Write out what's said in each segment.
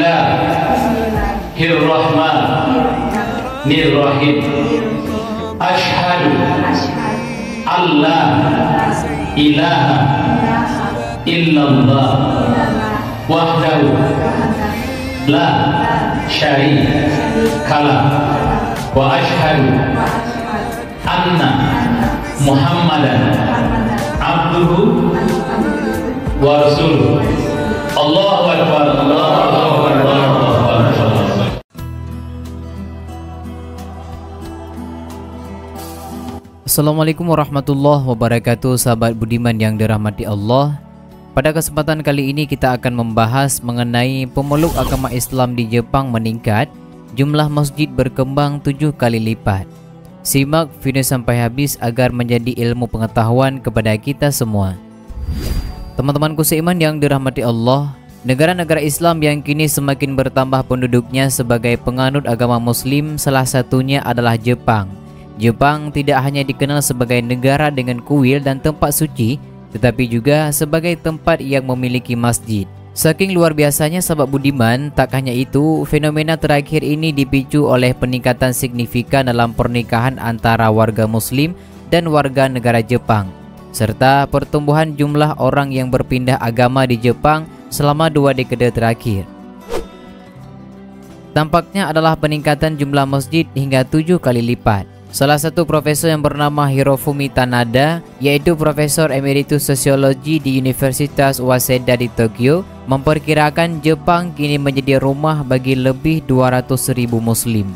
Bismillah Hirrahman Nirrahim. Ashhadu Allah ilaha illallah wahdahu la syarikalah wa ashhadu anna Muhammadan abduhu wa rasuluh. Allahu akbar, Allahu akbar, Allahu akbar. Assalamualaikum warahmatullahi wabarakatuh, sahabat budiman yang dirahmati Allah. Pada kesempatan kali ini kita akan membahas mengenai pemeluk agama Islam di Jepang meningkat, jumlah masjid berkembang 7 kali lipat. Simak video sampai habis agar menjadi ilmu pengetahuan kepada kita semua. Teman-temanku seiman yang dirahmati Allah, negara-negara Islam yang kini semakin bertambah penduduknya sebagai penganut agama Muslim, salah satunya adalah Jepang. Jepang tidak hanya dikenal sebagai negara dengan kuil dan tempat suci, tetapi juga sebagai tempat yang memiliki masjid. Saking luar biasanya, sahabat budiman, tak hanya itu, fenomena terakhir ini dipicu oleh peningkatan signifikan dalam pernikahan antara warga Muslim dan warga negara Jepang, serta pertumbuhan jumlah orang yang berpindah agama di Jepang selama 2 dekade terakhir. Tampaknya adalah peningkatan jumlah masjid hingga 7 kali lipat. Salah satu profesor yang bernama Hirofumi Tanada, yaitu Profesor Emeritus Sosiologi di Universitas Waseda di Tokyo, memperkirakan Jepang kini menjadi rumah bagi lebih 200.000 Muslim.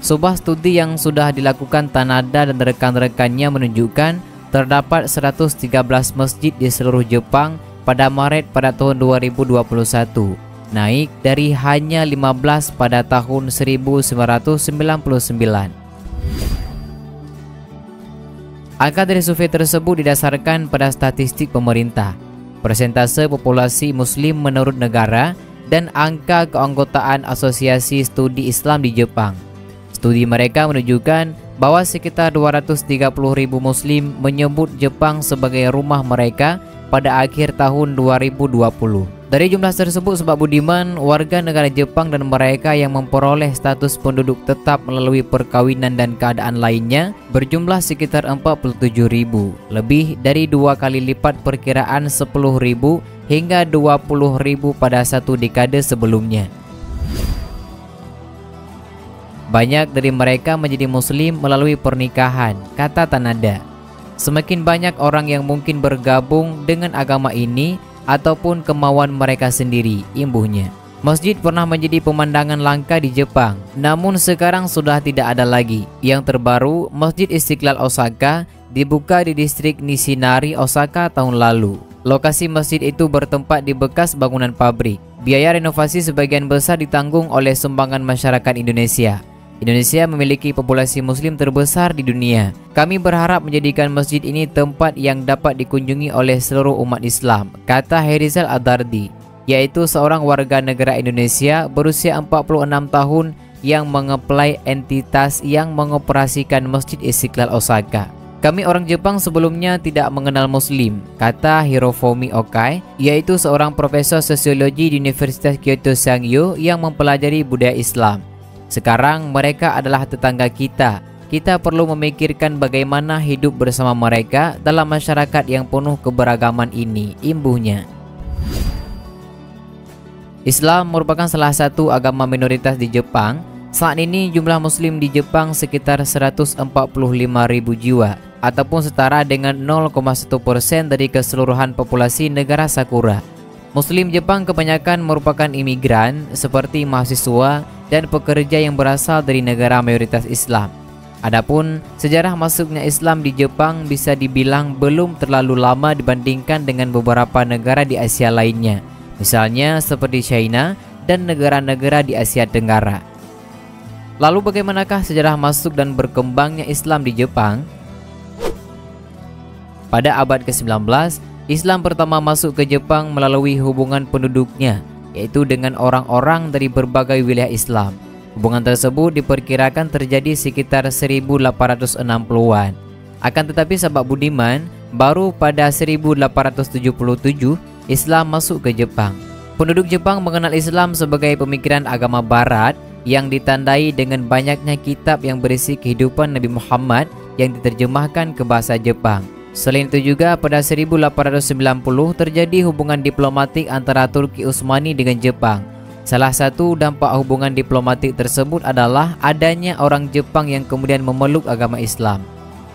Sebuah studi yang sudah dilakukan Tanada dan rekan-rekannya menunjukkan terdapat 113 masjid di seluruh Jepang pada Maret pada tahun 2021, naik dari hanya 15 pada tahun 1999. Angka dari survei tersebut didasarkan pada statistik pemerintah, persentase populasi Muslim menurut negara, dan angka keanggotaan Asosiasi Studi Islam di Jepang. Studi mereka menunjukkan bahwa sekitar 230.000 Muslim menyebut Jepang sebagai rumah mereka pada akhir tahun 2020. Dari jumlah tersebut, sahabat budiman, warga negara Jepang dan mereka yang memperoleh status penduduk tetap melalui perkawinan dan keadaan lainnya berjumlah sekitar 47.000, lebih dari 2 kali lipat perkiraan 10.000 hingga 20.000 pada 1 dekade sebelumnya. Banyak dari mereka menjadi Muslim melalui pernikahan, kata Tanada. Semakin banyak orang yang mungkin bergabung dengan agama ini ataupun kemauan mereka sendiri, imbuhnya. Masjid pernah menjadi pemandangan langka di Jepang, namun sekarang sudah tidak ada lagi. Yang terbaru, Masjid Istiqlal Osaka dibuka di distrik Nishinari, Osaka tahun lalu. Lokasi masjid itu bertempat di bekas bangunan pabrik. Biaya renovasi sebagian besar ditanggung oleh sumbangan masyarakat Indonesia. Indonesia memiliki populasi Muslim terbesar di dunia. Kami berharap menjadikan masjid ini tempat yang dapat dikunjungi oleh seluruh umat Islam, kata Herizal Adardi, yaitu seorang warga negara Indonesia berusia 46 tahun yang mengeplai entitas yang mengoperasikan Masjid Istiqlal Osaka. Kami orang Jepang sebelumnya tidak mengenal Muslim, kata Hirofumi Okai, yaitu seorang profesor sosiologi di Universitas Kyoto Sangyo yang mempelajari budaya Islam. Sekarang mereka adalah tetangga kita. Kita perlu memikirkan bagaimana hidup bersama mereka dalam masyarakat yang penuh keberagaman ini, imbuhnya. Islam merupakan salah satu agama minoritas di Jepang. Saat ini jumlah Muslim di Jepang sekitar 145.000 jiwa, ataupun setara dengan 0,1% dari keseluruhan populasi negara Sakura. Muslim Jepang kebanyakan merupakan imigran seperti mahasiswa dan pekerja yang berasal dari negara mayoritas Islam. Adapun sejarah masuknya Islam di Jepang bisa dibilang belum terlalu lama dibandingkan dengan beberapa negara di Asia lainnya, misalnya seperti China dan negara-negara di Asia Tenggara. Lalu bagaimanakah sejarah masuk dan berkembangnya Islam di Jepang? Pada abad ke-19, Islam pertama masuk ke Jepang melalui hubungan penduduknya, yaitu dengan orang-orang dari berbagai wilayah Islam. Hubungan tersebut diperkirakan terjadi sekitar 1860-an. Akan tetapi, sahabat budiman, baru pada 1877 Islam masuk ke Jepang. Penduduk Jepang mengenal Islam sebagai pemikiran agama barat yang ditandai dengan banyaknya kitab yang berisi kehidupan Nabi Muhammad yang diterjemahkan ke bahasa Jepang. Selain itu juga pada 1890 terjadi hubungan diplomatik antara Turki Utsmani dengan Jepang. Salah satu dampak hubungan diplomatik tersebut adalah adanya orang Jepang yang kemudian memeluk agama Islam.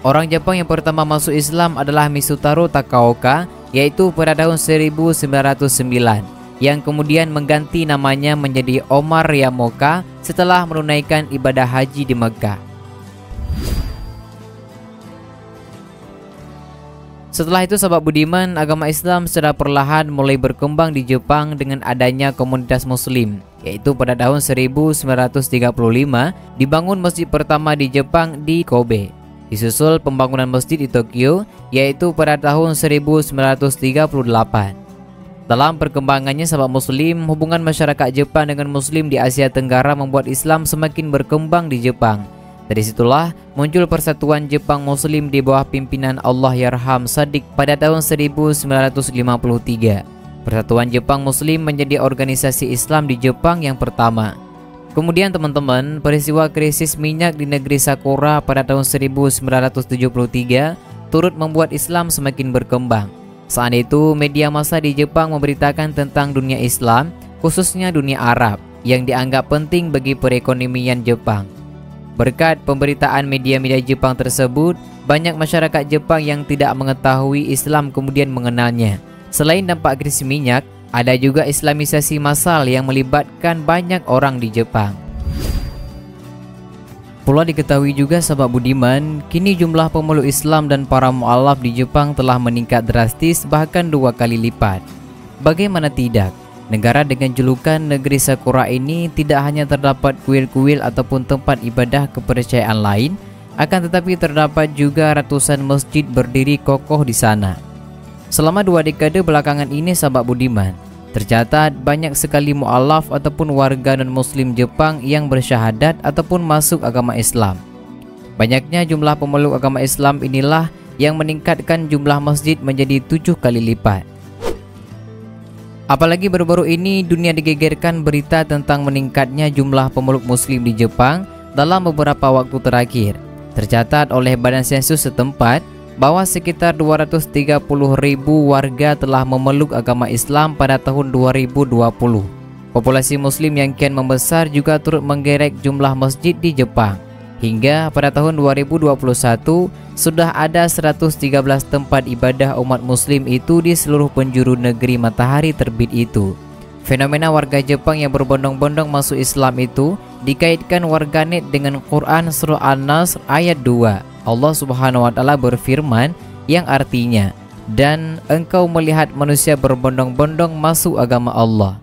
Orang Jepang yang pertama masuk Islam adalah Misutaro Takaoka, yaitu pada tahun 1909, yang kemudian mengganti namanya menjadi Omar Riyamoka setelah menunaikan ibadah haji di Mekkah. Setelah itu sahabat budiman, agama Islam secara perlahan mulai berkembang di Jepang dengan adanya komunitas muslim, yaitu pada tahun 1935 dibangun masjid pertama di Jepang di Kobe. Disusul pembangunan masjid di Tokyo, yaitu pada tahun 1938. Dalam perkembangannya sahabat muslim, hubungan masyarakat Jepang dengan muslim di Asia Tenggara membuat Islam semakin berkembang di Jepang. Dari situlah muncul persatuan Jepang Muslim di bawah pimpinan Allah Yarham Sadiq pada tahun 1953. Persatuan Jepang Muslim menjadi organisasi Islam di Jepang yang pertama. Kemudian teman-teman, peristiwa krisis minyak di negeri Sakura pada tahun 1973 turut membuat Islam semakin berkembang. Saat itu media massa di Jepang memberitakan tentang dunia Islam, khususnya dunia Arab, yang dianggap penting bagi perekonomian Jepang. Berkat pemberitaan media-media Jepang tersebut, banyak masyarakat Jepang yang tidak mengetahui Islam kemudian mengenalnya. Selain dampak krisis minyak, ada juga islamisasi massal yang melibatkan banyak orang di Jepang. Perlu diketahui juga sahabat budiman, kini jumlah pemeluk Islam dan para mu'alaf di Jepang telah meningkat drastis bahkan 2 kali lipat. Bagaimana tidak? Negara dengan julukan negeri Sakura ini tidak hanya terdapat kuil-kuil ataupun tempat ibadah kepercayaan lain, akan tetapi terdapat juga ratusan masjid berdiri kokoh di sana. Selama 2 dekade belakangan ini sahabat budiman, tercatat banyak sekali mu'alaf ataupun warga non-muslim Jepang yang bersyahadat ataupun masuk agama Islam. Banyaknya jumlah pemeluk agama Islam inilah yang meningkatkan jumlah masjid menjadi 7 kali lipat. Apalagi baru-baru ini dunia digegerkan berita tentang meningkatnya jumlah pemeluk muslim di Jepang dalam beberapa waktu terakhir. Tercatat oleh Badan Sensus setempat bahwa sekitar 230.000 warga telah memeluk agama Islam pada tahun 2020. Populasi muslim yang kian membesar juga turut menggerek jumlah masjid di Jepang. Hingga pada tahun 2021 sudah ada 113 tempat ibadah umat muslim itu di seluruh penjuru negeri matahari terbit itu. Fenomena warga Jepang yang berbondong-bondong masuk Islam itu dikaitkan warganet dengan Quran Surah An-Nasr ayat 2. Allah Subhanahu wa Ta'ala berfirman yang artinya, "Dan engkau melihat manusia berbondong-bondong masuk agama Allah."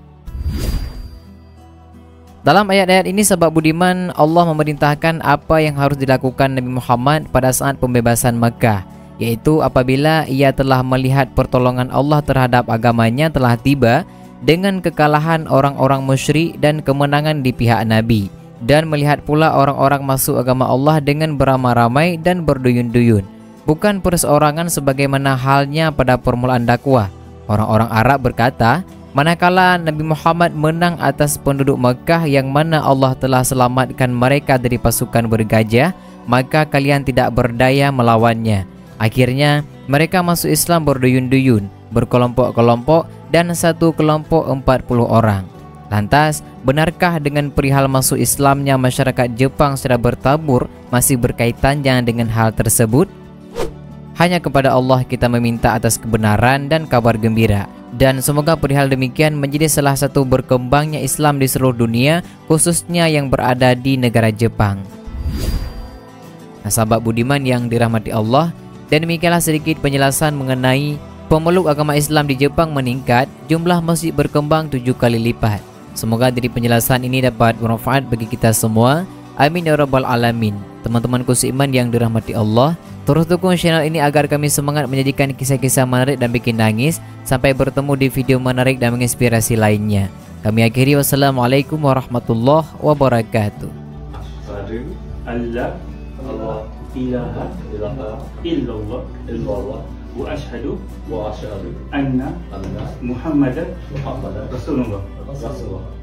Dalam ayat-ayat ini sahabat budiman, Allah memerintahkan apa yang harus dilakukan Nabi Muhammad pada saat pembebasan Mekkah, yaitu apabila ia telah melihat pertolongan Allah terhadap agamanya telah tiba dengan kekalahan orang-orang musyrik dan kemenangan di pihak Nabi, dan melihat pula orang-orang masuk agama Allah dengan beramai-ramai dan berduyun-duyun, bukan perseorangan sebagaimana halnya pada permulaan dakwah. Orang-orang Arab berkata, manakala Nabi Muhammad menang atas penduduk Mekkah yang mana Allah telah selamatkan mereka dari pasukan bergajah, maka kalian tidak berdaya melawannya. Akhirnya mereka masuk Islam berduyun-duyun, berkelompok-kelompok, dan satu kelompok 40 orang. Lantas, benarkah dengan perihal masuk Islamnya masyarakat Jepang secara bertabur masih berkaitannya dengan hal tersebut? Hanya kepada Allah kita meminta atas kebenaran dan kabar gembira. Dan semoga perihal demikian menjadi salah satu berkembangnya Islam di seluruh dunia, khususnya yang berada di negara Jepang. Nah, sahabat budiman yang dirahmati Allah, dan demikianlah sedikit penjelasan mengenai pemeluk agama Islam di Jepang meningkat, jumlah masjid berkembang 7 kali lipat. Semoga dari penjelasan ini dapat bermanfaat bagi kita semua. Amin ya rabbal alamin. Teman-temanku seiman yang dirahmati Allah, terus dukung channel ini agar kami semangat menyajikan kisah-kisah menarik dan bikin nangis. Sampai bertemu di video menarik dan menginspirasi lainnya. Kami akhiri, wassalamualaikum warahmatullahi wabarakatuh. Allah, Allah, ilaha, ilaha, illallah, illallah, wa ashhadu anna Muhammadan Rasulullah.